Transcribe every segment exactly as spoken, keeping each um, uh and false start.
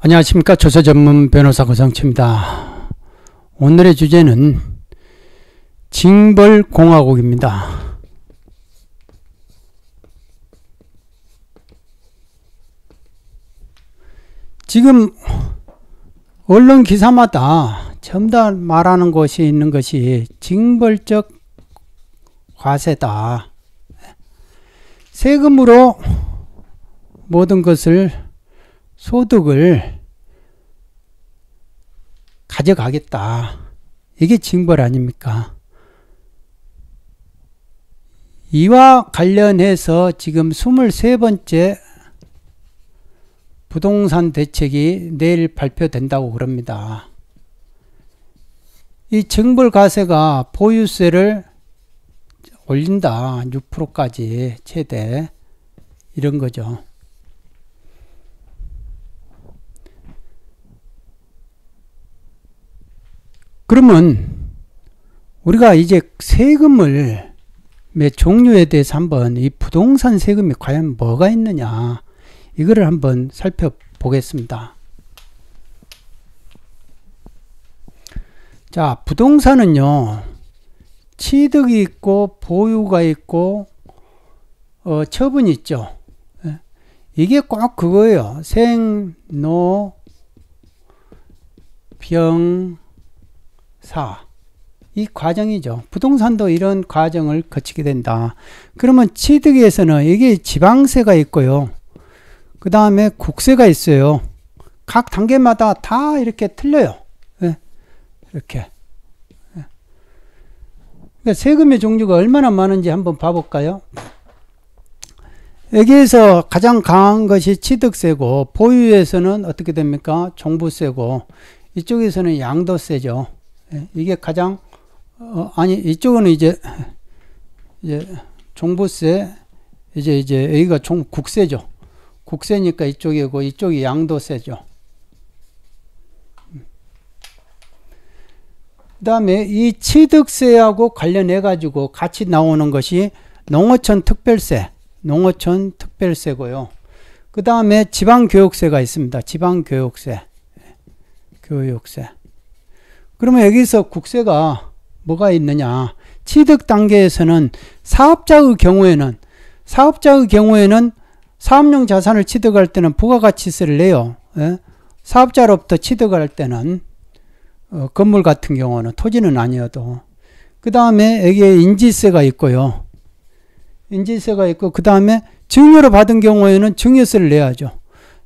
안녕하십니까. 조세 전문 변호사 고상치입니다. 오늘의 주제는 징벌공화국입니다. 지금 언론 기사마다 전부 다 말하는 것이 있는 것이 징벌적 과세다. 세금으로 모든 것을 소득을 가져가겠다. 이게 징벌 아닙니까? 이와 관련해서 지금 스물세 번째 부동산 대책이 내일 발표된다고 그럽니다. 이 징벌과세가 보유세를 올린다. 육 퍼센트까지 최대 이런 거죠. 그러면 우리가 이제 세금을 몇 종류에 대해서 한번 이 부동산 세금이 과연 뭐가 있느냐 이거를 한번 살펴보겠습니다. 자, 부동산은요 취득이 있고 보유가 있고 어, 처분이 있죠. 이게 꼭 그거예요. 생, 노, 병, 사. 이 과정이죠. 부동산도 이런 과정을 거치게 된다. 그러면 취득에서는 이게 지방세가 있고요. 그 다음에 국세가 있어요. 각 단계마다 다 이렇게 틀려요. 네. 이렇게. 네. 그러니까 세금의 종류가 얼마나 많은지 한번 봐볼까요? 여기에서 가장 강한 것이 취득세고 보유에서는 어떻게 됩니까? 종부세고 이쪽에서는 양도세죠. 이게 가장 어, 아니 이쪽은 이제 이제 종부세 이제 이제 여기가 종 국세죠. 국세니까 이쪽이고 이쪽이 양도세죠. 그다음에 이 취득세하고 관련해 가지고 같이 나오는 것이 농어촌 특별세, 농어촌 특별세고요. 그다음에 지방 교육세가 있습니다. 지방 교육세. 교육세. 그러면 여기서 국세가 뭐가 있느냐? 취득 단계에서는 사업자의 경우에는 사업자의 경우에는 사업용 자산을 취득할 때는 부가가치세를 내요. 예? 사업자로부터 취득할 때는 어, 건물 같은 경우는 토지는 아니어도 그 다음에 여기에 인지세가 있고요. 인지세가 있고 그 다음에 증여로 받은 경우에는 증여세를 내야죠.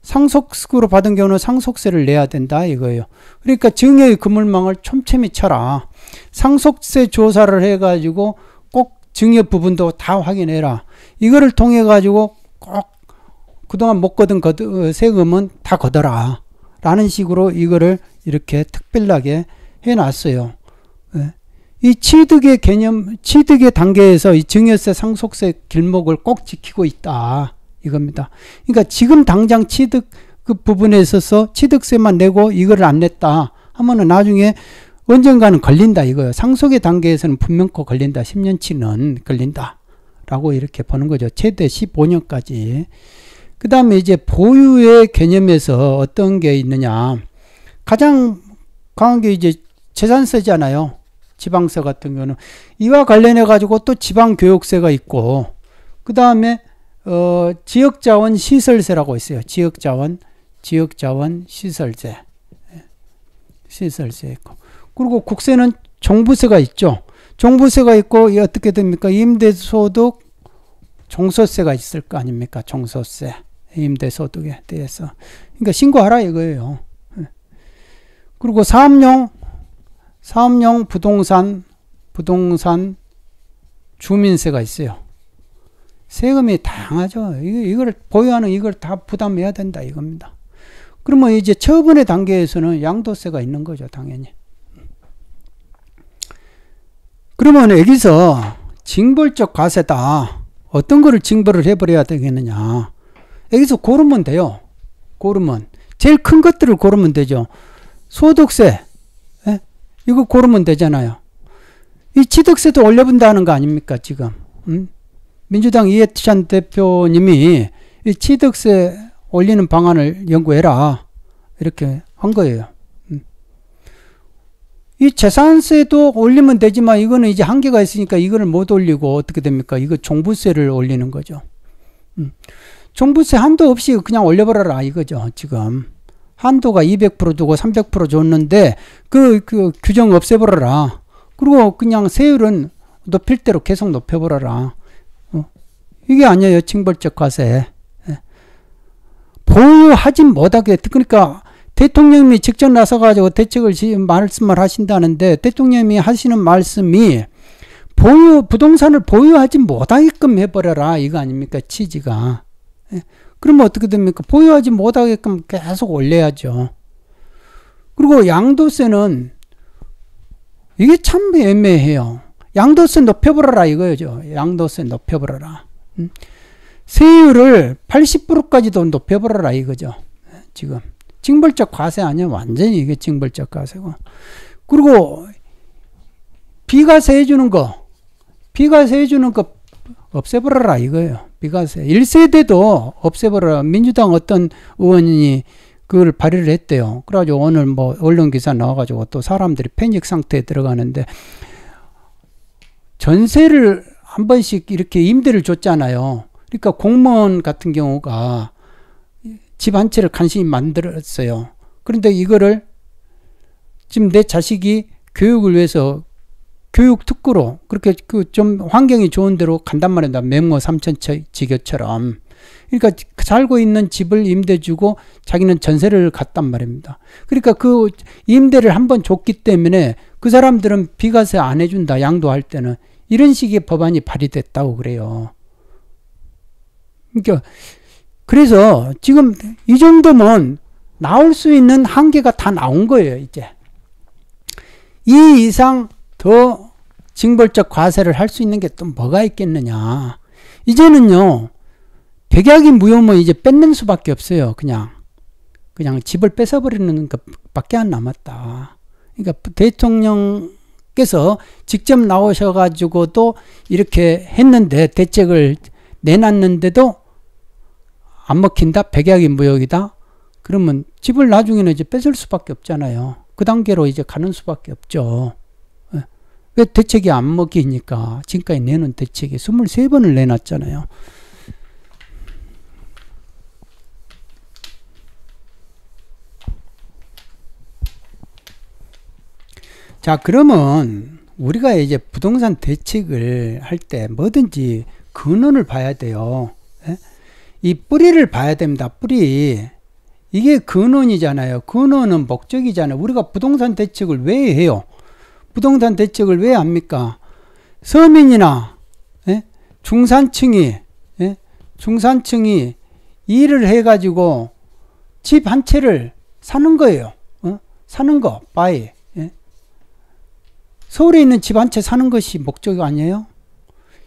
상속으로 받은 경우는 상속세를 내야 된다 이거예요. 그러니까 증여의 그물망을 촘촘히 쳐라. 상속세 조사를 해가지고 꼭 증여 부분도 다 확인해라. 이거를 통해 가지고 꼭 그동안 못 거둔 세금은 다 거둬라 라는 식으로 이거를 이렇게 특별하게 해놨어요. 이 취득의 개념, 취득의 단계에서 이 증여세, 상속세 길목을 꼭 지키고 있다 이겁니다. 그러니까 지금 당장 취득 그 부분에 있어서 취득세만 내고 이걸 안 냈다 하면은 나중에 언젠가는 걸린다 이거예요. 상속의 단계에서는 분명코 걸린다. 십 년치는 걸린다 라고 이렇게 보는 거죠. 최대 십오 년까지. 그 다음에 이제 보유의 개념에서 어떤 게 있느냐. 가장 강한 게 이제 재산세잖아요. 지방세 같은 경우는 이와 관련해 가지고 또 지방교육세가 있고 그 다음에 어, 지역자원 시설세라고 있어요. 지역자원, 지역자원 시설세. 시설세 있고. 그리고 국세는 종부세가 있죠. 종부세가 있고, 어떻게 됩니까? 임대소득, 종소세가 있을 거 아닙니까? 종소세. 임대소득에 대해서. 그러니까 신고하라 이거예요. 그리고 사업용, 사업용 부동산, 부동산 주민세가 있어요. 세금이 다양하죠. 이걸 보유하는 이걸 다 부담해야 된다 이겁니다. 그러면 이제 처분의 단계에서는 양도세가 있는 거죠. 당연히. 그러면 여기서 징벌적 과세다. 어떤 거를 징벌을 해버려야 되겠느냐. 여기서 고르면 돼요. 고르면. 제일 큰 것들을 고르면 되죠. 소득세. 예? 이거 고르면 되잖아요. 이 취득세도 올려본다는 거 아닙니까 지금. 음? 민주당 이해찬 대표님이 이 취득세 올리는 방안을 연구해라. 이렇게 한 거예요. 이 재산세도 올리면 되지만 이거는 이제 한계가 있으니까 이거를 못 올리고 어떻게 됩니까? 이거 종부세를 올리는 거죠. 음. 종부세 한도 없이 그냥 올려버려라 이거죠. 지금 한도가 이백 퍼센트 두고 삼백 퍼센트 줬는데 그, 그 규정 없애버려라. 그리고 그냥 세율은 높일 대로 계속 높여버려라. 어. 이게 아니에요. 징벌적 과세. 예. 보유하진 못하게. 그러니까 대통령님이 직접 나서가지고 대책을 말씀을 하신다는데, 대통령님이 하시는 말씀이 보유, 부동산을 보유하지 못하게끔 해버려라, 이거 아닙니까? 취지가. 예. 그러면 어떻게 됩니까? 보유하지 못하게끔 계속 올려야죠. 그리고 양도세는 이게 참 애매해요. 양도세 높여버려라, 이거죠. 양도세 높여버려라. 음. 세율을 팔십 퍼센트까지도 높여버려라, 이거죠. 지금. 징벌적 과세 아니야. 완전히 이게 징벌적 과세고. 그리고 비과세 해주는 거, 비과세 해주는 거 없애버려라 이거예요. 비과세. 일 세대도 없애버려라. 민주당 어떤 의원이 그걸 발의를 했대요. 그래가지고 오늘 뭐 언론기사 나와가지고 또 사람들이 패닉 상태에 들어가는데, 전세를 한 번씩 이렇게 임대를 줬잖아요. 그러니까 공무원 같은 경우가 집 한 채를 간신히 만들었어요. 그런데 이거를 지금 내 자식이 교육을 위해서 교육특구로 그렇게 그 좀 환경이 좋은 데로 간단 말이다. 맹모 삼천지교처럼. 그러니까 살고 있는 집을 임대 주고 자기는 전세를 갔단 말입니다. 그러니까 그 임대를 한번 줬기 때문에 그 사람들은 비과세 안 해준다. 양도할 때는. 이런 식의 법안이 발의됐다고 그래요. 그러니까 그래서 지금 이 정도면 나올 수 있는 한계가 다 나온 거예요. 이제 이 이상 더 징벌적 과세를 할 수 있는 게 또 뭐가 있겠느냐. 이제는요, 백약이 무효면 이제 뺏는 수밖에 없어요. 그냥 그냥 집을 뺏어버리는 것밖에 안 남았다. 그러니까 대통령께서 직접 나오셔가지고도 이렇게 했는데, 대책을 내놨는데도 안 먹힌다? 백약이 무효이다? 그러면 집을 나중에는 이제 뺏을 수밖에 없잖아요. 그 단계로 이제 가는 수밖에 없죠. 왜? 대책이 안 먹히니까. 지금까지 내놓은 대책이 이십삼 번을 내놨잖아요. 자, 그러면 우리가 이제 부동산 대책을 할 때 뭐든지 근원을 봐야 돼요. 이 뿌리를 봐야 됩니다. 뿌리. 이게 근원이잖아요. 근원은 목적이잖아요. 우리가 부동산 대책을 왜 해요? 부동산 대책을 왜 합니까? 서민이나 예? 중산층이 예? 중산층이 일을 해가지고 집 한 채를 사는 거예요. 어? 사는 거, 바이. 예? 서울에 있는 집 한 채 사는 것이 목적 아니에요?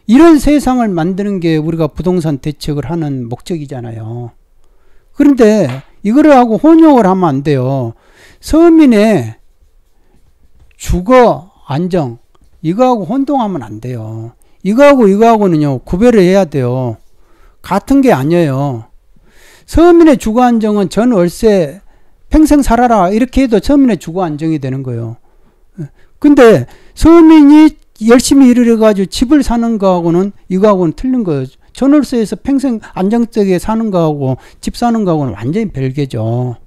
이런 세상을 만드는 게 우리가 부동산 대책을 하는 목적이잖아요. 그런데 이거를 하고 혼용을 하면 안 돼요. 서민의 주거 안정, 이거하고 혼동하면 안 돼요. 이거하고 이거하고는요, 구별을 해야 돼요. 같은 게 아니에요. 서민의 주거 안정은 전 월세 평생 살아라 이렇게 해도 서민의 주거 안정이 되는 거예요. 근데 서민이 열심히 일을 해가지고 집을 사는 거하고는 이거하고는 틀린 거예요. 전월세에서 평생 안정적이게 사는 거하고 집 사는 거하고는 완전히 별개죠.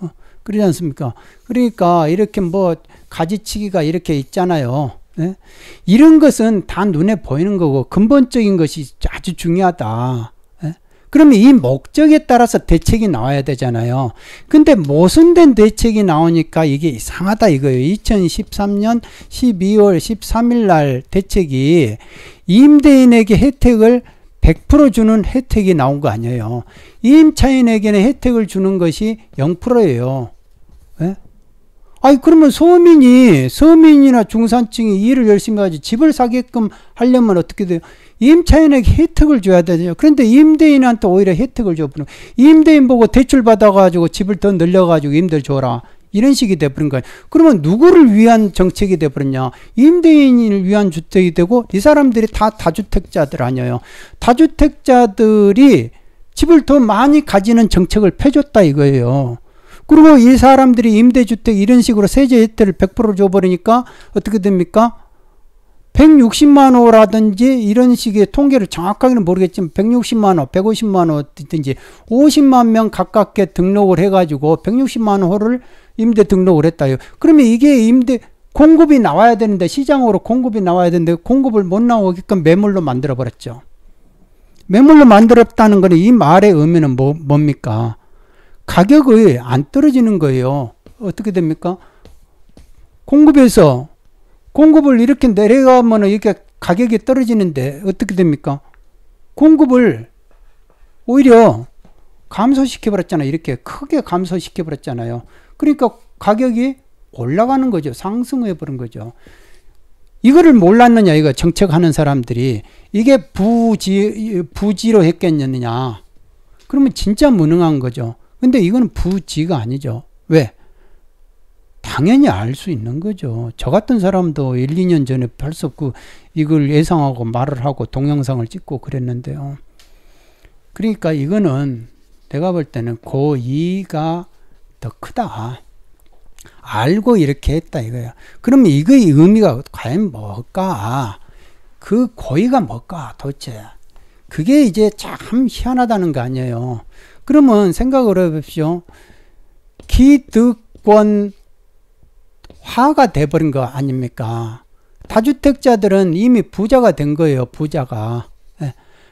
어, 그러지 않습니까? 그러니까 이렇게 뭐 가지치기가 이렇게 있잖아요. 예? 이런 것은 다 눈에 보이는 거고 근본적인 것이 아주 중요하다. 예? 그러면 이 목적에 따라서 대책이 나와야 되잖아요. 근데 모순된 대책이 나오니까 이게 이상하다 이거예요. 이천십삼 년 십이 월 십삼 일 날 대책이 임대인에게 혜택을 백 퍼센트 주는 혜택이 나온 거 아니에요. 임차인에게는 혜택을 주는 것이 영 퍼센트예요. 예? 아니 그러면 서민이, 서민이나 중산층이 일을 열심히 하지 집을 사게끔 하려면 어떻게 돼요? 임차인에게 혜택을 줘야 되죠. 그런데 임대인한테 오히려 혜택을 줘버리는 거예요. 임대인 보고 대출 받아가지고 집을 더 늘려가지고 임대를 줘라. 이런 식이 돼버린 거예요. 그러면 누구를 위한 정책이 돼버렸냐? 임대인을 위한 주택이 되고, 이 사람들이 다 다주택자들 아니에요. 다주택자들이 집을 더 많이 가지는 정책을 펴줬다 이거예요. 그리고 이 사람들이 임대주택 이런 식으로 세제 혜택을 백 퍼센트 줘버리니까 어떻게 됩니까? 백육십만 원라든지 이런 식의 통계를 정확하게는 모르겠지만 백육십만 원, 백오십만 원 든지 오십만 명 가깝게 등록을 해가지고 백육십만 원 호를 임대 등록을 했다요. 그러면 이게 임대 공급이 나와야 되는데, 시장으로 공급이 나와야 되는데 공급을 못 나오게끔 매물로 만들어 버렸죠. 매물로 만들었다는 거는 이 말의 의미는 뭐, 뭡니까? 가격이 안 떨어지는 거예요. 어떻게 됩니까? 공급에서 공급을 이렇게 내려가면 이렇게 가격이 떨어지는데 어떻게 됩니까? 공급을 오히려 감소시켜버렸잖아요. 이렇게 크게 감소시켜버렸잖아요. 그러니까 가격이 올라가는 거죠. 상승해버린 거죠. 이거를 몰랐느냐, 이거 정책하는 사람들이. 이게 부지, 부지로 했겠느냐. 그러면 진짜 무능한 거죠. 근데 이건 부지가 아니죠. 왜? 당연히 알 수 있는 거죠. 저 같은 사람도 일, 이 년 전에 벌써 그 이걸 예상하고 말을 하고 동영상을 찍고 그랬는데요. 그러니까 이거는 내가 볼 때는 고의가 더 크다. 알고 이렇게 했다 이거야. 그러면 이거의 의미가 과연 뭘까? 그 고의가 뭘까 도대체? 그게 이제 참 희한하다는 거 아니에요. 그러면 생각을 해봅시오. 기득권 화가 돼버린 거 아닙니까? 다주택자들은 이미 부자가 된 거예요. 부자가.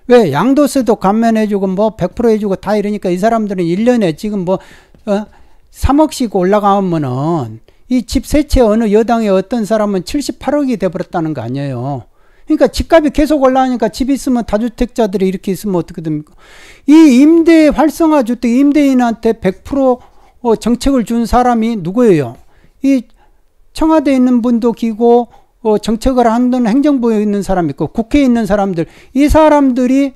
왜? 양도세도 감면해주고 뭐 백 퍼센트 해주고 다 이러니까 이 사람들은 일 년에 지금 뭐 어? 삼억씩 올라가면은 이 집 세채 어느 여당의 어떤 사람은 칠십팔억이 돼버렸다는 거 아니에요. 그러니까 집값이 계속 올라가니까 집 있으면 다주택자들이 이렇게 있으면 어떻게 됩니까? 이 임대 활성화 주택 임대인한테 백 퍼센트 정책을 준 사람이 누구예요? 이 청와대에 있는 분도 기고 어 정책을 하는 행정부에 있는 사람 있고 국회에 있는 사람들, 이 사람들이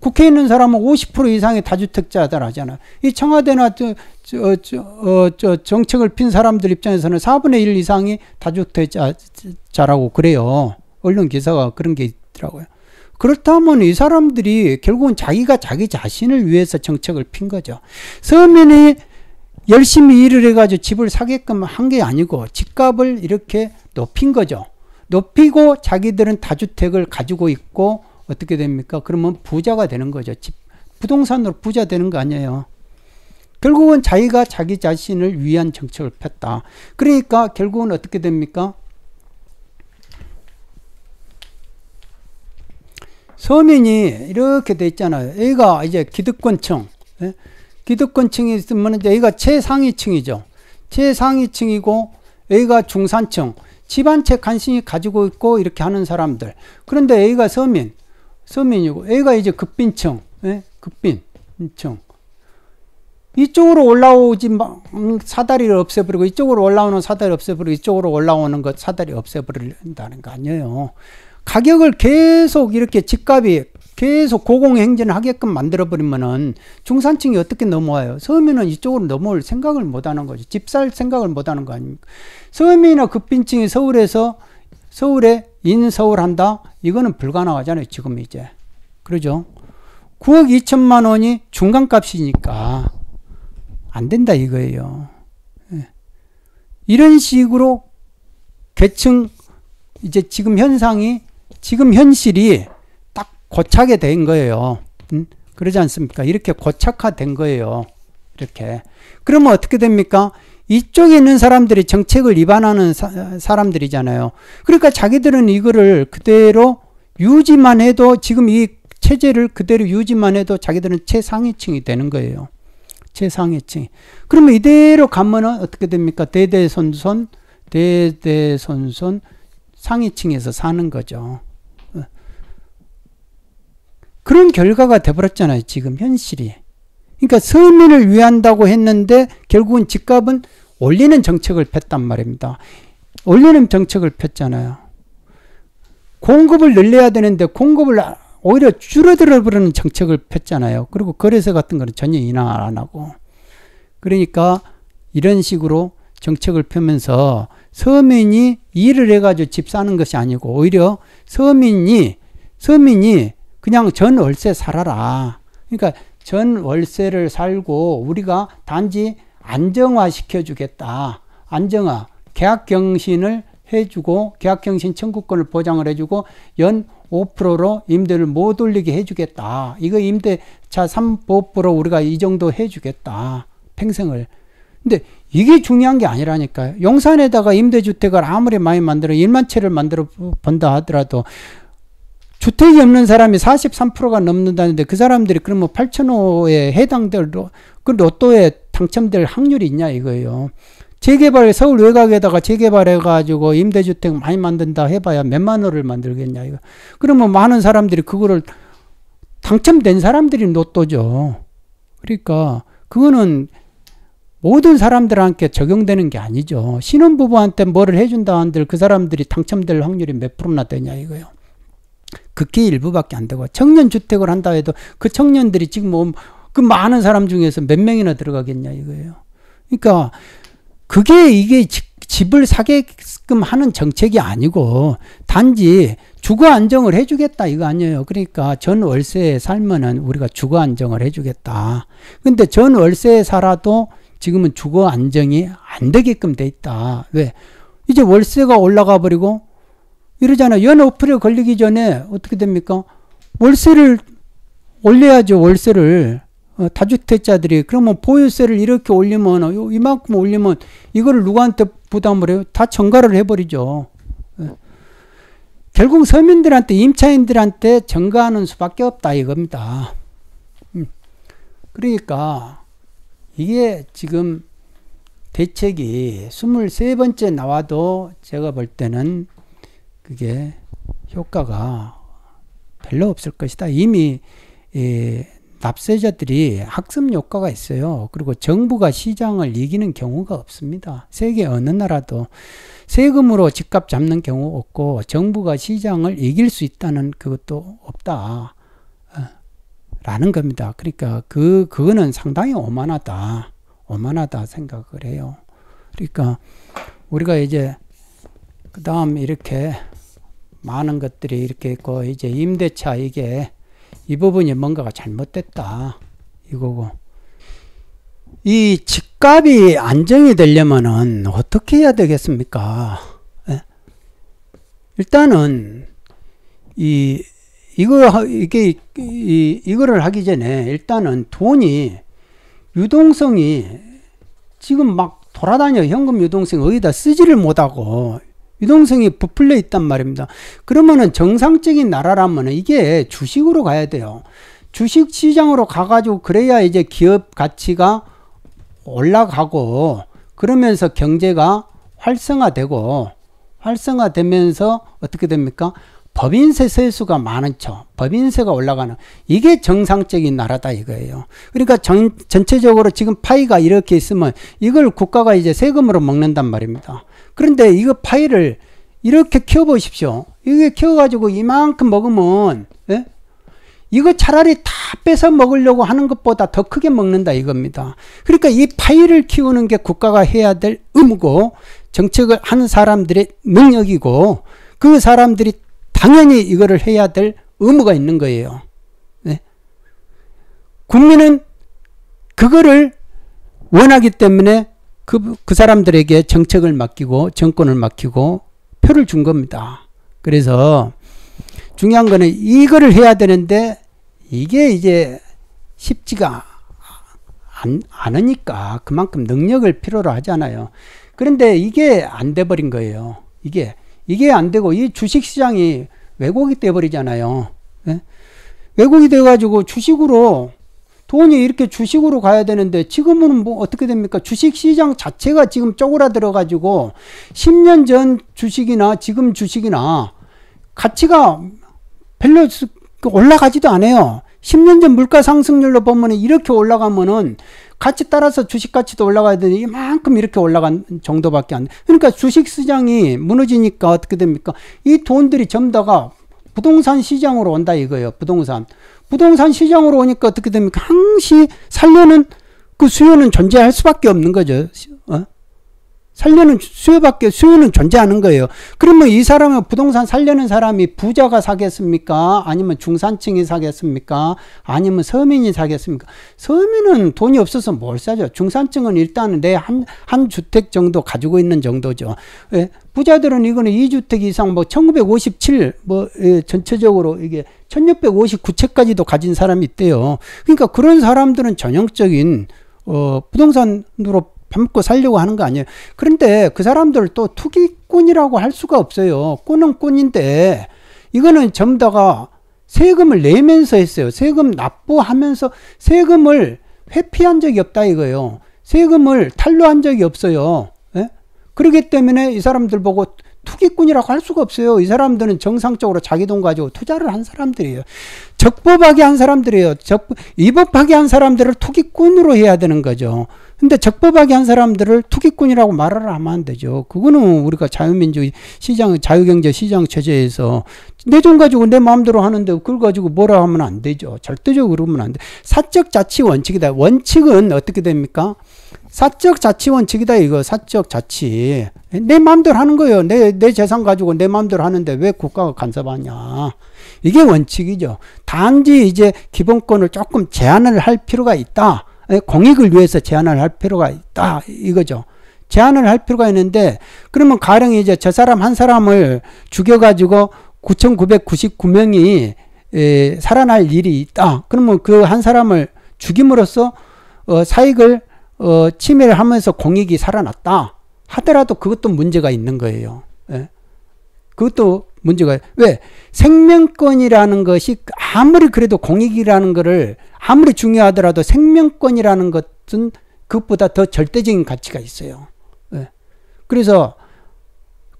국회에 있는 사람은 오십 퍼센트 이상의 다주택자들 하잖아요. 이 청와대나 저, 저, 저, 어, 저 정책을 핀 사람들 입장에서는 사분의 일 이상이 다주택자라고 그래요. 언론 기사가 그런 게 있더라고요. 그렇다면 이 사람들이 결국은 자기가 자기 자신을 위해서 정책을 핀 거죠. 서민이 열심히 일을 해가지고 집을 사게끔 한 게 아니고 집값을 이렇게 높인 거죠. 높이고 자기들은 다주택을 가지고 있고 어떻게 됩니까? 그러면 부자가 되는 거죠. 집, 부동산으로 부자 되는 거 아니에요. 결국은 자기가 자기 자신을 위한 정책을 폈다. 그러니까 결국은 어떻게 됩니까? 서민이 이렇게 돼 있잖아요. 여기가 이제 기득권층. 예? 기득권층이 있으면 여기가 최상위층이죠. 최상위층이고 여기가 중산층. 집 한 채 간신히 가지고 있고 이렇게 하는 사람들. 그런데 여기가 서민. 서민이고 여기가 이제 급빈층. 예? 급빈층. 이쪽으로 올라오지 사다리를 없애버리고 이쪽으로 올라오는 사다리 없애버리고 이쪽으로 올라오는 것 사다리 없애버린다는 거 아니에요. 가격을 계속 이렇게 집값이 계속 고공행진을 하게끔 만들어버리면은 중산층이 어떻게 넘어와요? 서민은 이쪽으로 넘어올 생각을 못하는 거죠. 집 살 생각을 못하는 거 아닙니까? 서민이나 급빈층이 서울에서 서울에 인서울한다? 이거는 불가능하잖아요. 지금 이제. 그러죠? 구억 이천만 원이 중간값이니까 안 된다 이거예요. 이런 식으로 계층 이제 지금 현상이 지금 현실이 딱 고착이 된 거예요. 음? 그러지 않습니까? 이렇게 고착화된 거예요. 이렇게. 그러면 어떻게 됩니까? 이쪽에 있는 사람들이 정책을 위반하는 사, 사람들이잖아요. 그러니까 자기들은 이거를 그대로 유지만 해도 지금 이 체제를 그대로 유지만 해도 자기들은 최상위층이 되는 거예요. 최상위층. 그러면 이대로 가면은 어떻게 됩니까? 대대손손, 대대손손. 상위층에서 사는 거죠. 그런 결과가 돼버렸잖아요. 지금 현실이. 그러니까 서민을 위한다고 했는데 결국은 집값은 올리는 정책을 폈단 말입니다. 올리는 정책을 폈잖아요. 공급을 늘려야 되는데 공급을 오히려 줄어들어버리는 정책을 폈잖아요. 그리고 거래세 같은 거는 전혀 인하 안 하고. 그러니까 이런 식으로 정책을 펴면서 서민이 일을 해가지고 집 사는 것이 아니고 오히려 서민이 서민이 그냥 전 월세 살아라. 그러니까 전 월세를 살고 우리가 단지 안정화시켜 주겠다. 안정화, 계약갱신을 해주고 계약갱신 청구권을 보장을 해주고 연 오 퍼센트로 임대를 못 올리게 해주겠다. 이거 임대차 삼 보호법으로 우리가 이 정도 해주겠다. 평생을. 근데 이게 중요한 게 아니라니까요. 용산에다가 임대주택을 아무리 많이 만들어 일만 채를 만들어 본다 하더라도 주택이 없는 사람이 사십삼 퍼센트가 넘는다는데 그 사람들이 그럼 뭐 팔천호에 해당될 그 로또에 당첨될 확률이 있냐 이거예요. 재개발 서울 외곽에다가 재개발해 가지고 임대주택 많이 만든다 해봐야 몇만 호를 만들겠냐 이거. 그러면 많은 사람들이 그거를 당첨된 사람들이 로또죠. 그러니까 그거는 모든 사람들한테 적용되는 게 아니죠. 신혼부부한테 뭐를 해준다 한들 그 사람들이 당첨될 확률이 몇 프로나 되냐 이거요. 극히 일부밖에 안 되고 청년주택을 한다 해도 그 청년들이 지금 뭐 그 많은 사람 중에서 몇 명이나 들어가겠냐 이거예요. 그러니까 그게 이게 집을 사게끔 하는 정책이 아니고 단지 주거 안정을 해주겠다 이거 아니에요. 그러니까 전 월세에 살면은 우리가 주거 안정을 해주겠다. 근데 전 월세에 살아도 지금은 주거 안정이 안 되게끔 돼 있다. 왜? 이제 월세가 올라가 버리고 이러잖아요. 연 오 퍼센트에 걸리기 전에 어떻게 됩니까? 월세를 올려야죠. 월세를. 어, 다주택자들이 그러면 보유세를 이렇게 올리면 어, 이만큼 올리면 이거를 누구한테 부담을 해요? 다 전가를 해버리죠. 예. 결국 서민들한테 임차인들한테 전가하는 수밖에 없다 이겁니다. 음. 그러니까 이게 지금 대책이 스물세 번째 나와도 제가 볼 때는 그게 효과가 별로 없을 것이다. 이미 예, 납세자들이 학습 효과가 있어요. 그리고 정부가 시장을 이기는 경우가 없습니다. 세계 어느 나라도 세금으로 집값 잡는 경우 없고 정부가 시장을 이길 수 있다는 그것도 없다 라는 겁니다. 그러니까 그, 그거는 상당히 오만하다. 오만하다 생각을 해요. 그러니까 우리가 이제 그 다음 이렇게 많은 것들이 이렇게 있고 이제 임대차 이게 이 부분이 뭔가가 잘못됐다 이거고, 이 집값이 안정이 되려면은 어떻게 해야 되겠습니까? 예. 일단은 이 이거 이게 이 이거를 하기 전에 일단은 돈이 유동성이 지금 막 돌아다녀. 현금 유동성 어디다 쓰지를 못하고 유동성이 부풀려 있단 말입니다. 그러면은 정상적인 나라라면은 이게 주식으로 가야 돼요. 주식 시장으로 가가지고 그래야 이제 기업 가치가 올라가고 그러면서 경제가 활성화되고 활성화되면서 어떻게 됩니까? 법인세 세수가 많죠. 법인세가 올라가는 이게 정상적인 나라다 이거예요. 그러니까 전, 전체적으로 지금 파이가 이렇게 있으면 이걸 국가가 이제 세금으로 먹는단 말입니다. 그런데 이거 파이를 이렇게 키워보십시오. 이게 키워가지고 이만큼 먹으면 예? 이거 차라리 다 뺏어 먹으려고 하는 것보다 더 크게 먹는다 이겁니다. 그러니까 이 파이를 키우는 게 국가가 해야 될 의무고 정책을 하는 사람들의 능력이고 그 사람들이 당연히 이거를 해야 될 의무가 있는 거예요. 예? 국민은 그거를 원하기 때문에 그, 그 사람들에게 정책을 맡기고 정권을 맡기고 표를 준 겁니다. 그래서 중요한 거는 이거를 해야 되는데 이게 이제 쉽지가 안, 않으니까 그만큼 능력을 필요로 하잖아요. 그런데 이게 안 돼버린 거예요. 이게 이게 안 되고 이 주식시장이 왜곡이 돼버리잖아요. 예? 왜곡이 돼가지고 주식으로 돈이 이렇게 주식으로 가야 되는데 지금은 뭐 어떻게 됩니까? 주식시장 자체가 지금 쪼그라들어 가지고 십 년 전 주식이나 지금 주식이나 가치가 별로 올라가지도 않아요. 십 년 전 물가 상승률로 보면 이렇게 올라가면은 같이 따라서 주식 가치도 올라가야 되는데 이만큼 이렇게 올라간 정도밖에 안 돼. 그러니까 주식시장이 무너지니까 어떻게 됩니까? 이 돈들이 점다가 부동산 시장으로 온다 이거예요. 부동산. 부동산 시장으로 오니까 어떻게 됩니까? 항시 살려는 그 수요는 존재할 수밖에 없는 거죠. 어? 살려는 수요밖에, 수요는 존재하는 거예요. 그러면 이 사람은 부동산 살려는 사람이 부자가 사겠습니까? 아니면 중산층이 사겠습니까? 아니면 서민이 사겠습니까? 서민은 돈이 없어서 뭘 사죠. 중산층은 일단은 내 한, 한 주택 정도 가지고 있는 정도죠. 예, 부자들은 이거는 이 주택 이상 뭐 천구백오십칠, 뭐, 예, 전체적으로 이게 천육백오십구 채까지도 가진 사람이 있대요. 그러니까 그런 사람들은 전형적인, 어, 부동산으로 담고 살려고 하는 거 아니에요. 그런데 그 사람들 또 투기꾼이라고 할 수가 없어요. 꾼은 꾼인데 이거는 전부 다가 세금을 내면서 했어요. 세금 납부하면서 세금을 회피한 적이 없다 이거예요. 세금을 탈루한 적이 없어요. 예? 그렇기 때문에 이 사람들 보고 투기꾼이라고 할 수가 없어요. 이 사람들은 정상적으로 자기 돈 가지고 투자를 한 사람들이에요. 적법하게 한 사람들이에요. 적, 위법하게 한 사람들을 투기꾼으로 해야 되는 거죠. 근데 적법하게 한 사람들을 투기꾼이라고 말을 하면 안 되죠. 그거는 우리가 자유민주주의 시장, 자유경제 시장 체제에서 내 돈 가지고 내 마음대로 하는데 그걸 가지고 뭐라 하면 안 되죠. 절대적으로 그러면 안 돼. 사적 자치 원칙이다. 원칙은 어떻게 됩니까? 사적 자치 원칙이다 이거. 사적 자치. 내 마음대로 하는 거예요. 내, 내 재산 가지고 내 마음대로 하는데 왜 국가가 간섭하냐. 이게 원칙이죠. 단지 이제 기본권을 조금 제한을 할 필요가 있다. 공익을 위해서 제한을 할 필요가 있다 이거죠. 제한을 할 필요가 있는데, 그러면 가령 이제 저 사람 한 사람을 죽여가지고 구천구백구십구 명이 에, 살아날 일이 있다. 그러면 그 한 사람을 죽임으로써 어, 사익을 어, 침해를 하면서 공익이 살아났다 하더라도 그것도 문제가 있는 거예요. 예. 그것도 문제가, 왜? 생명권이라는 것이 아무리 그래도 공익이라는 거를 아무리 중요하더라도 생명권이라는 것은 그것보다 더 절대적인 가치가 있어요. 예. 그래서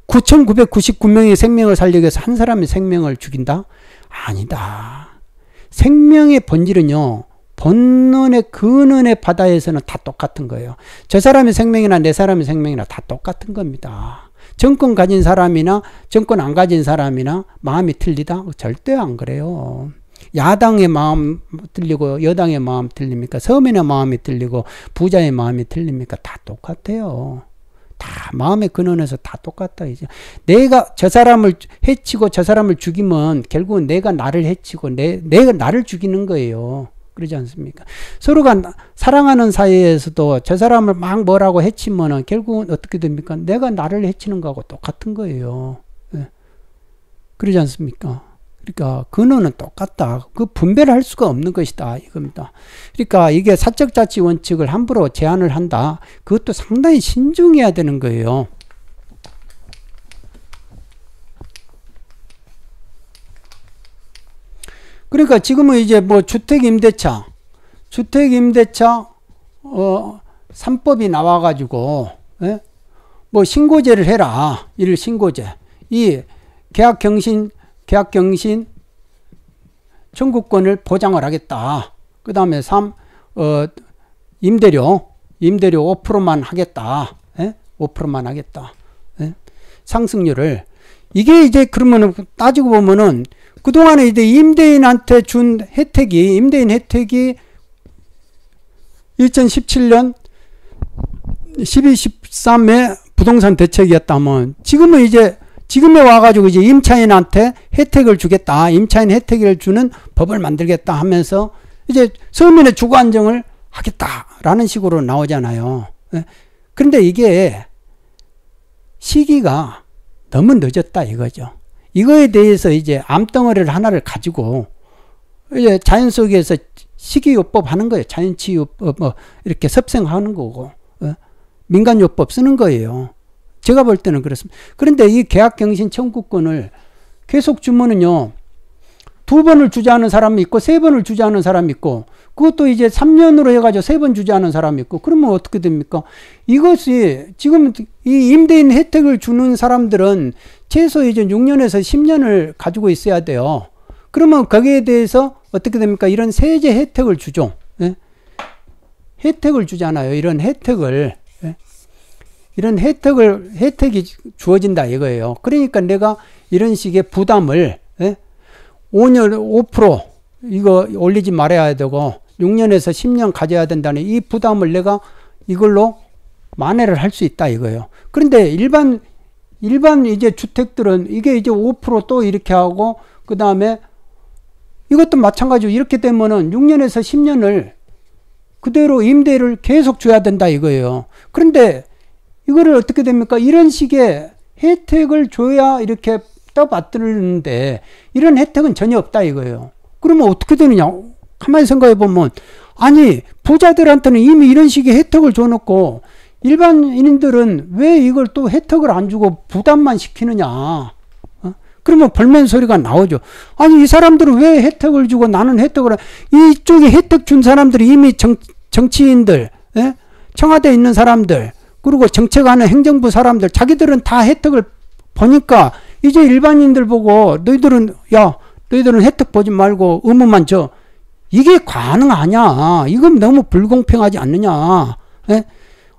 구천구백구십구 명의 생명을 살리기 위해서 한 사람의 생명을 죽인다? 아니다. 생명의 본질은요, 본론의 근원의 바다에서는 다 똑같은 거예요. 저 사람의 생명이나 내 사람의 생명이나 다 똑같은 겁니다. 정권 가진 사람이나 정권 안 가진 사람이나 마음이 틀리다? 절대 안 그래요. 야당의 마음 틀리고 여당의 마음 틀립니까? 서민의 마음이 틀리고 부자의 마음이 틀립니까? 다 똑같아요. 다 마음의 근원에서 다 똑같다 이제. 내가 저 사람을 해치고 저 사람을 죽이면 결국은 내가 나를 해치고 내, 내가 나를 죽이는 거예요. 그러지 않습니까? 서로가 사랑하는 사이에서도 저 사람을 막 뭐라고 해치면은 결국은 어떻게 됩니까? 내가 나를 해치는 거하고 똑같은 거예요. 예. 그러지 않습니까? 그러니까 근원은 똑같다. 그 분별할 수가 없는 것이다 이겁니다. 그러니까 이게 사적 자치 원칙을 함부로 제한을 한다. 그것도 상당히 신중해야 되는 거예요. 그러니까 지금은 이제 뭐 주택 임대차, 주택 임대차, 어, 삼법이 나와가지고, 예? 뭐 신고제를 해라. 이를 신고제. 이 계약 경신, 계약 경신 청구권을 보장을 하겠다. 그 다음에 삼, 어, 임대료, 임대료 오 퍼센트만 하겠다. 예? 오 퍼센트만 하겠다. 예? 상승률을. 이게 이제 그러면은 따지고 보면은 그동안에 이제 임대인한테 준 혜택이, 임대인 혜택이 이천십칠 년 십이, 십삼의 부동산 대책이었다면 지금은 이제 지금에 와가지고 이제 임차인한테 혜택을 주겠다. 임차인 혜택을 주는 법을 만들겠다 하면서 이제 서민의 주거 안정을 하겠다라는 식으로 나오잖아요. 그런데 이게 시기가 너무 늦었다 이거죠. 이거에 대해서 이제 암덩어리를 하나를 가지고 이제 자연 속에서 식이요법 하는 거예요. 자연치유법 뭐 이렇게 섭생하는 거고, 어? 민간요법 쓰는 거예요. 제가 볼 때는 그렇습니다. 그런데 이 계약갱신 청구권을 계속 주면은요, 두 번을 주자하는 사람이 있고 세 번을 주자하는 사람이 있고 그것도 이제 삼 년으로 해가지고 세 번 주자하는 사람이 있고, 그러면 어떻게 됩니까? 이것이 지금 이 임대인 혜택을 주는 사람들은 최소 이제 육 년에서 십 년을 가지고 있어야 돼요. 그러면 거기에 대해서 어떻게 됩니까? 이런 세제 혜택을 주죠. 예? 혜택을 주잖아요. 이런 혜택을. 예? 이런 혜택을, 혜택이 주어진다 이거예요. 그러니까 내가 이런 식의 부담을, 예? 오 년, 오 퍼센트 이거 올리지 말아야 되고 육 년에서 십 년 가져야 된다는 이 부담을 내가 이걸로 만회를 할 수 있다 이거예요. 그런데 일반 일반 이제 주택들은 이게 이제 오 퍼센트 또 이렇게 하고, 그 다음에 이것도 마찬가지로 이렇게 되면은 육 년에서 십 년을 그대로 임대를 계속 줘야 된다 이거예요. 그런데 이거를 어떻게 됩니까? 이런 식의 혜택을 줘야 이렇게 떠받드는데 이런 혜택은 전혀 없다 이거예요. 그러면 어떻게 되느냐? 가만히 생각해 보면, 아니 부자들한테는 이미 이런 식의 혜택을 줘놓고 일반인들은 왜 이걸 또 혜택을 안 주고 부담만 시키느냐? 어? 그러면 벌면 소리가 나오죠. 아니 이 사람들은 왜 혜택을 주고 나는 혜택을 안... 이쪽에 혜택 준 사람들이 이미 정, 정치인들, 예? 청와대에 있는 사람들, 그리고 정책하는 행정부 사람들, 자기들은 다 혜택을 보니까 이제 일반인들 보고 너희들은, 야 너희들은 혜택 보지 말고 의무만 줘, 이게 가능하냐? 이건 너무 불공평하지 않느냐? 예?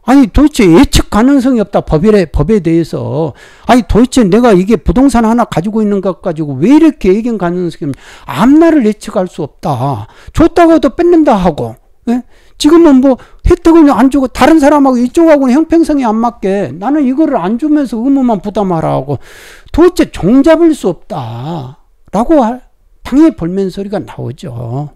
아니 도대체 예측 가능성이 없다, 법에, 법에 대해서. 아니 도대체 내가 이게 부동산 하나 가지고 있는 것 가지고 왜 이렇게 예견 가능성이 없냐? 앞날을 예측할 수 없다. 줬다고도 뺏는다 하고, 예? 지금은 뭐 혜택을 안 주고 다른 사람하고 이쪽하고는 형평성이 안 맞게 나는 이거를 안 주면서 의무만 부담하라 하고, 도대체 종잡을 수 없다 라고 할, 당연히 볼멘 소리가 나오죠.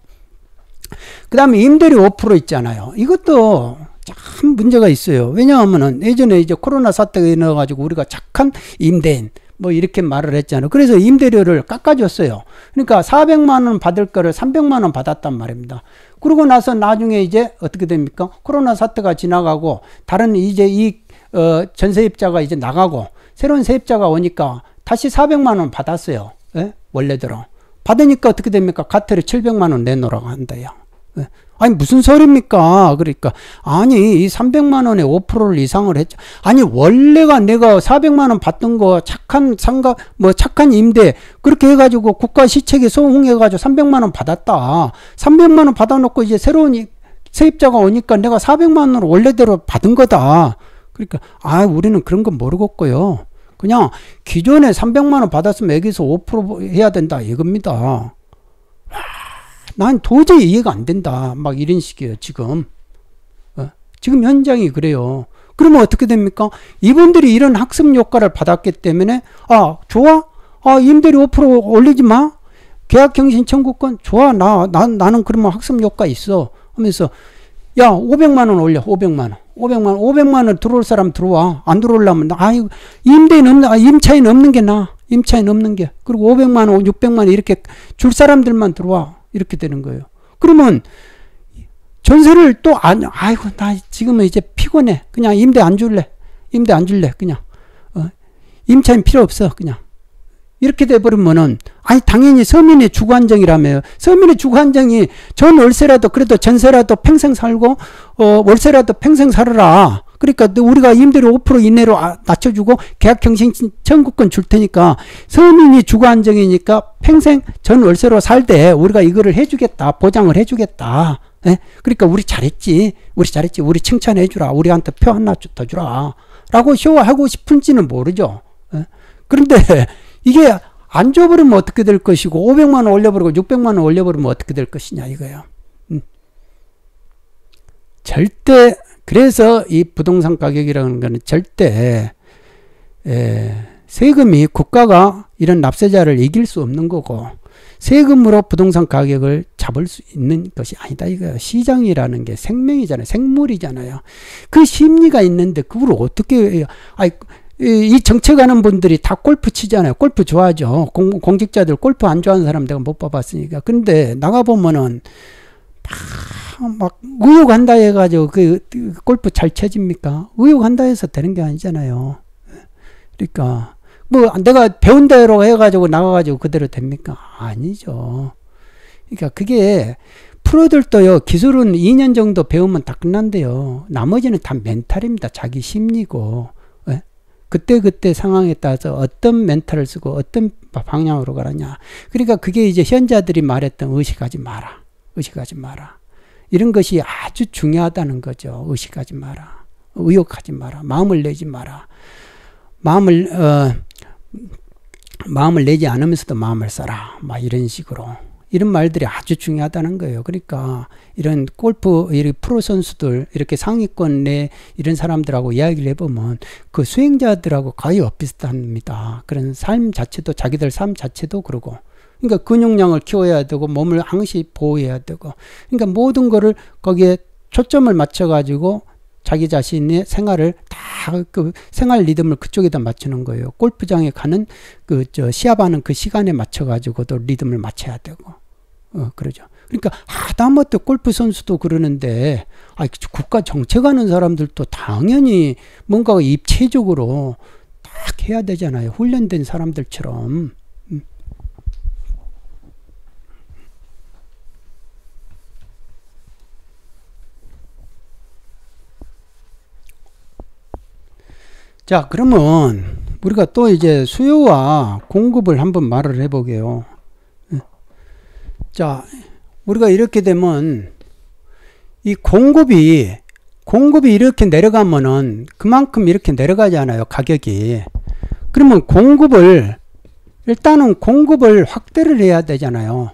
그 다음에 임대료 오 퍼센트 있잖아요. 이것도 참 문제가 있어요. 왜냐하면은 예전에 이제 코로나 사태가 일어나가지고 우리가 착한 임대인 뭐 이렇게 말을 했잖아요. 그래서 임대료를 깎아줬어요. 그러니까 사백만 원 받을 거를 삼백만 원 받았단 말입니다. 그러고 나서 나중에 이제 어떻게 됩니까? 코로나 사태가 지나가고 다른 이제 이 어 전세입자가 이제 나가고 새로운 세입자가 오니까 다시 사백만 원 받았어요. 예? 원래대로 받으니까 어떻게 됩니까? 가태료 칠백만 원 내놓으라고 한대요. 예? 아니 무슨 소리입니까? 그러니까 아니 이 삼백만 원에 오 퍼센트 이상을 했죠. 아니 원래가 내가 사백만 원 받던 거 착한 상가 뭐 착한 임대 그렇게 해가지고 국가 시책에 소응해가지고 삼백만 원 받았다. 삼백만 원 받아놓고 이제 새로운 세입자가 오니까 내가 사백만 원을 원래대로 받은 거다. 그러니까 아 우리는 그런 건 모르겠고요. 그냥 기존에 삼백만 원 받았으면 여기서 오 퍼센트 해야 된다 이겁니다. 난 도저히 이해가 안 된다. 막 이런 식이에요, 지금. 어? 지금 현장이 그래요. 그러면 어떻게 됩니까? 이분들이 이런 학습 효과를 받았기 때문에, 아, 좋아? 아, 임대료 오 퍼센트 올리지 마? 계약형 신청구권? 좋아, 나, 나, 나는 그러면 학습 효과 있어. 하면서, 야, 오백만 원 올려, 오백만 원. 오백만 원, 오백만 원 들어올 사람 들어와. 안 들어오려면, 아, 임대인 없는, 아, 임차인 없는 게 나아. 임차인 없는 게. 그리고 오백만 원, 육백만 원 이렇게 줄 사람들만 들어와. 이렇게 되는 거예요. 그러면 전세를 또 안, 아이고 나 지금은 이제 피곤해. 그냥 임대 안 줄래. 임대 안 줄래. 그냥 어, 임차인 필요 없어. 그냥 이렇게 돼버리면은, 아니 당연히 서민의 주거 안정이라며요. 서민의 주거 안정이 전 월세라도 그래도 전세라도 평생 살고 어, 월세라도 평생 살아라. 그러니까 우리가 임대료 오 퍼센트 이내로 낮춰주고 계약형 신청구권 줄 테니까 서민이 주거 안정이니까 평생 전 월세로 살되 우리가 이거를 해주겠다, 보장을 해주겠다. 예? 그러니까 우리 잘했지, 우리 잘했지, 우리 칭찬해주라, 우리한테 표 하나 더 주라 라고 쇼하고 싶은지는 모르죠. 예? 그런데 이게 안 줘버리면 어떻게 될 것이고, 오백만 원 올려버리고 육백만 원 올려버리면 어떻게 될 것이냐 이거예요. 음. 절대. 그래서 이 부동산 가격이라는 것은 절대 에, 세금이, 국가가 이런 납세자를 이길 수 없는 거고 세금으로 부동산 가격을 잡을 수 있는 것이 아니다 이거예요. 시장이라는 게 생명이잖아요. 생물이잖아요. 그 심리가 있는데 그걸 어떻게, 아이, 이 정책하는 분들이 다 골프 치잖아요. 골프 좋아하죠. 공, 공직자들 골프 안 좋아하는 사람 내가 못 봐봤으니까. 근데 나가보면은 막, 막 의욕한다 해가지고 그 골프 잘 쳐집니까? 의욕한다 해서 되는 게 아니잖아요. 그러니까 뭐 내가 배운 대로 해가지고 나가가지고 그대로 됩니까? 아니죠. 그러니까 그게 프로들도요, 기술은 이 년 정도 배우면 다 끝난대요. 나머지는 다 멘탈입니다. 자기 심리고. 그때그때 그때 상황에 따라서 어떤 멘탈을 쓰고 어떤 방향으로 가느냐. 그러니까 그게 이제 현자들이 말했던 의식하지 마라, 의식하지 마라, 이런 것이 아주 중요하다는 거죠. 의식하지 마라, 의욕하지 마라, 마음을 내지 마라. 마음을 어, 마음을 내지 않으면서도 마음을 써라. 막 이런 식으로 이런 말들이 아주 중요하다는 거예요. 그러니까 이런 골프 프로 선수들 이렇게 상위권 내 이런 사람들하고 이야기를 해보면 그 수행자들하고 거의 엇비슷합니다. 그런 삶 자체도 자기들 삶 자체도 그러고 그러니까 근육량을 키워야 되고 몸을 항시 보호해야 되고 그러니까 모든 거를 거기에 초점을 맞춰 가지고 자기 자신의 생활을 다 그 생활 리듬을 그쪽에다 맞추는 거예요. 골프장에 가는 그 저 시합하는 그 시간에 맞춰 가지고도 리듬을 맞춰야 되고 어 그러죠. 그러니까 하다못해 골프 선수도 그러는데 아 국가 정책하는 사람들도 당연히 뭔가 입체적으로 딱 해야 되잖아요. 훈련된 사람들처럼. 자, 그러면 우리가 또 이제 수요와 공급을 한번 말을 해보게요. 자, 우리가 이렇게 되면 이 공급이 공급이 이렇게 내려가면은 그만큼 이렇게 내려가잖아요, 가격이. 그러면 공급을 일단은 공급을 확대를 해야 되잖아요.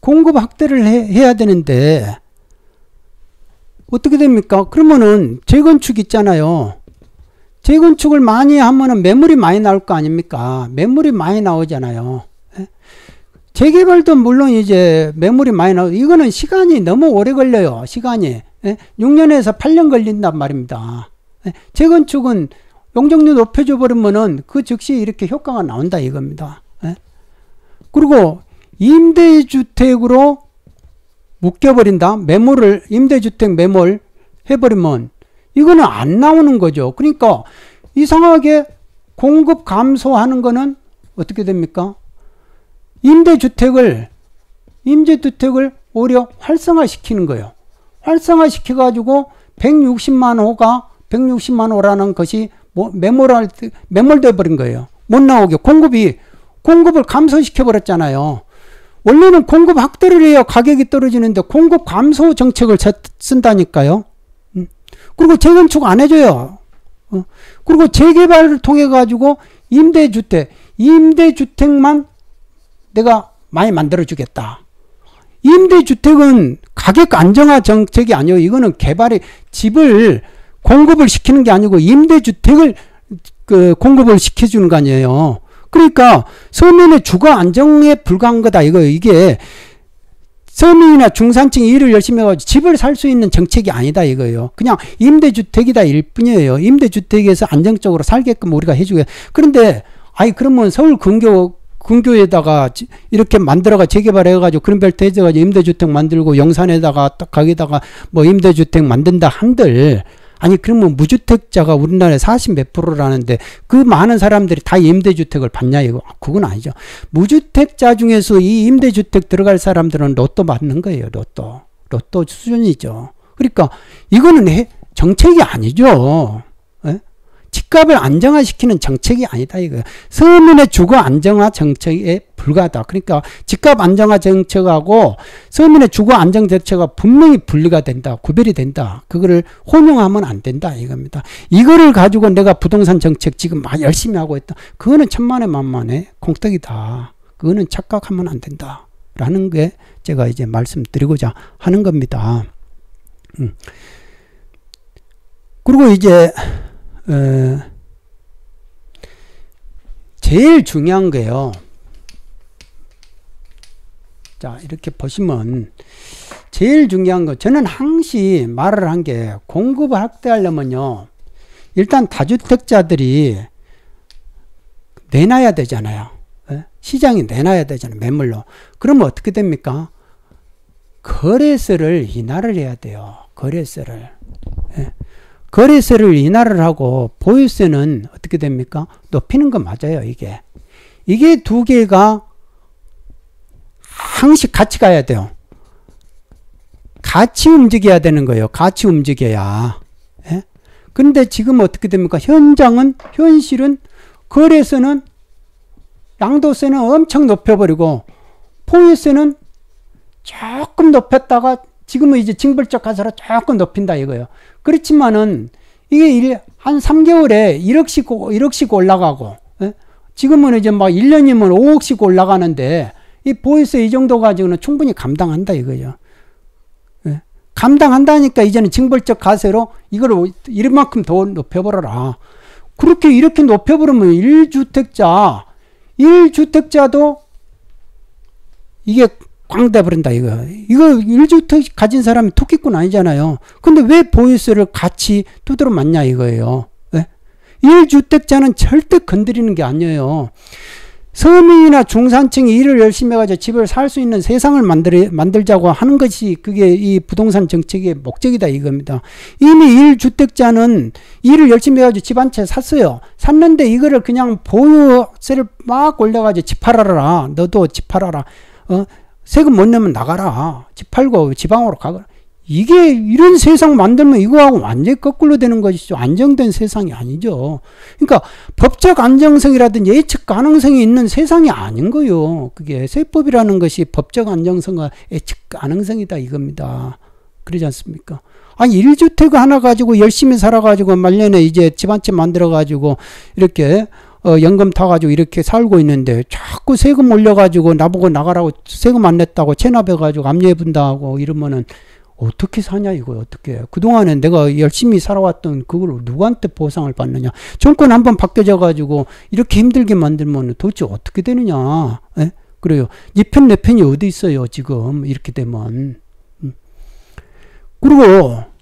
공급 확대를 해, 해야 되는데 어떻게 됩니까? 그러면은 재건축 있잖아요. 재건축을 많이 하면은 매물이 많이 나올 거 아닙니까? 매물이 많이 나오잖아요. 재개발도 물론 이제 매물이 많이 나오, 이거는 시간이 너무 오래 걸려요. 시간이. 육 년에서 팔 년 걸린단 말입니다. 재건축은 용적률 높여줘버리면은 그 즉시 이렇게 효과가 나온다 이겁니다. 그리고 임대주택으로 묶여버린다. 매물을, 임대주택 매물 해버리면 이거는 안 나오는 거죠. 그러니까 이상하게 공급 감소하는 거는 어떻게 됩니까? 임대주택을 임대주택을 오히려 활성화시키는 거예요. 활성화시켜 가지고 백육십만 호가 백육십만 호라는 것이 뭐 매몰할 매몰돼 버린 거예요. 못 나오게 공급이 공급을 감소시켜 버렸잖아요. 원래는 공급 확대를 해야 가격이 떨어지는데 공급 감소 정책을 쓴다니까요. 그리고 재건축 안 해줘요. 어? 그리고 재개발을 통해 가지고 임대주택, 임대주택만 내가 많이 만들어주겠다. 임대주택은 가격 안정화 정책이 아니에요. 이거는 개발이 집을 공급을 시키는 게 아니고 임대주택을 그 공급을 시켜주는 거 아니에요. 그러니까 서민의 주거 안정에 불과한 거다. 이거 이게 서민이나 중산층이 일을 열심히 해가지고 집을 살 수 있는 정책이 아니다 이거예요. 그냥 임대주택이다 일 뿐이에요. 임대주택에서 안정적으로 살게끔 우리가 해주게. 그런데 아이 그러면 서울 근교 근교에다가 이렇게 만들어가 재개발해가지고 그린벨트 해가지고 임대주택 만들고 용산에다가 딱 거기다가 뭐 임대주택 만든다 한들 아니 그러면 무주택자가 우리나라에 사십 몇 프로라는데 그 많은 사람들이 다 임대주택을 받냐 이거 그건 아니죠. 무주택자 중에서 이 임대주택 들어갈 사람들은 로또 맞는 거예요. 로또 로또 수준이죠. 그러니까 이거는 해, 정책이 아니죠. 에? 집값을 안정화시키는 정책이 아니다 이거예요. 서민의 주거 안정화 정책에 불과하다. 그러니까 집값 안정화 정책하고 서민의 주거 안정 정책과 분명히 분리가 된다. 구별이 된다. 그거를 혼용하면 안 된다 이겁니다. 이거를 가지고 내가 부동산 정책 지금 막 열심히 하고 있다. 그거는 천만에 만만해. 콩떡이다. 그거는 착각하면 안 된다. 라는 게 제가 이제 말씀드리고자 하는 겁니다. 음. 그리고 이제 에, 제일 중요한 거예요. 자, 이렇게 보시면 제일 중요한 거 저는 항시 말을 한 게 공급을 확대하려면요. 일단 다주택자들이 내놔야 되잖아요. 에? 시장이 내놔야 되잖아요. 매물로. 그러면 어떻게 됩니까? 거래세를 인하를 해야 돼요. 거래세를. 에? 거래세를 인하를 하고 보유세는 어떻게 됩니까? 높이는 거 맞아요. 이게 이게 두 개가 항상 같이 가야 돼요. 같이 움직여야 되는 거예요. 같이 움직여야. 예? 근데 지금 어떻게 됩니까? 현장은 현실은 거래세는 양도세는 엄청 높여버리고 보유세는 조금 높였다가 지금은 이제 징벌적 가세로 조금 높인다 이거예요. 그렇지만은 이게 한 삼 개월에 일억씩, 일억씩 올라가고, 예? 지금은 이제 막 일 년이면 오억씩 올라가는데 이 보이스 이 정도 가지고는 충분히 감당한다 이거죠. 예. 감당한다니까 이제는 징벌적 가세로 이걸 이만큼 더 높여버려라. 그렇게 이렇게 높여버리면 일 주택자, 일 주택자도 이게 꽝 돼버린다 이거. 이거 일 주택 가진 사람이 토끼꾼 아니잖아요. 근데 왜 보유세를 같이 두드려 맞냐 이거예요. 예? 일 주택자는 절대 건드리는 게 아니에요. 서민이나 중산층이 일을 열심히 해가지고 집을 살 수 있는 세상을 만들, 만들자고 하는 것이 그게 이 부동산 정책의 목적이다 이겁니다. 이미 일 주택자는 일을 열심히 해가지고 집 한 채 샀어요. 샀는데 이거를 그냥 보유세를 막 올려가지고 집 팔아라. 너도 집 팔아라. 어? 세금 못 내면 나가라. 집 팔고 지방으로 가거라. 이게 이런 세상 만들면 이거하고 완전히 거꾸로 되는 것이죠. 안정된 세상이 아니죠. 그러니까 법적 안정성이라든지 예측 가능성이 있는 세상이 아닌 거요. 그게 세법이라는 것이 법적 안정성과 예측 가능성이다 이겁니다. 그러지 않습니까? 아니 일 주택 하나 가지고 열심히 살아가지고 말년에 이제 집 한 채 만들어가지고 이렇게 어, 연금 타가지고 이렇게 살고 있는데 자꾸 세금 올려가지고 나보고 나가라고 세금 안 냈다고 체납해가지고 압류해본다고 이러면은 어떻게 사냐 이거. 어떻게 그동안에 내가 열심히 살아왔던 그걸 누구한테 보상을 받느냐. 정권 한번 바뀌어져가지고 이렇게 힘들게 만들면 도대체 어떻게 되느냐. 예? 그래요. 이 편 내 편이 어디 있어요 지금 이렇게 되면. 그리고